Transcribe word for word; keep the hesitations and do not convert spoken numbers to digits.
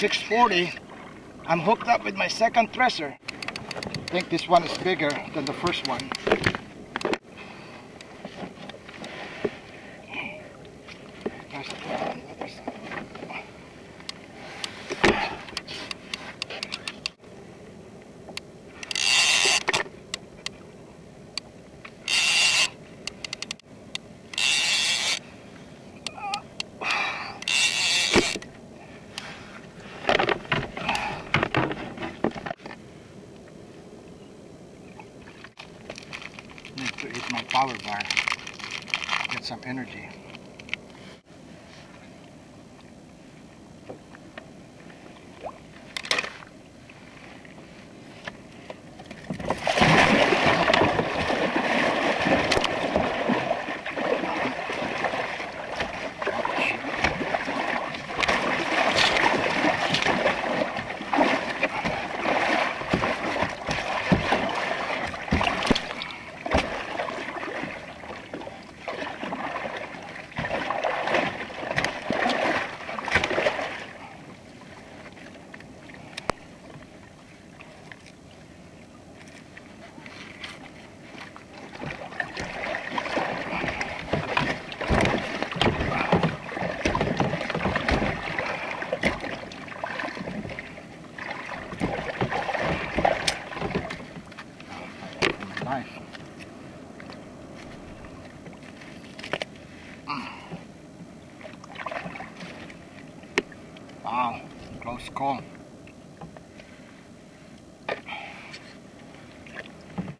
six forty, I'm hooked up with my second Thresher. I think this one is bigger than the first one. Power bar, get some energy. Wow, close call.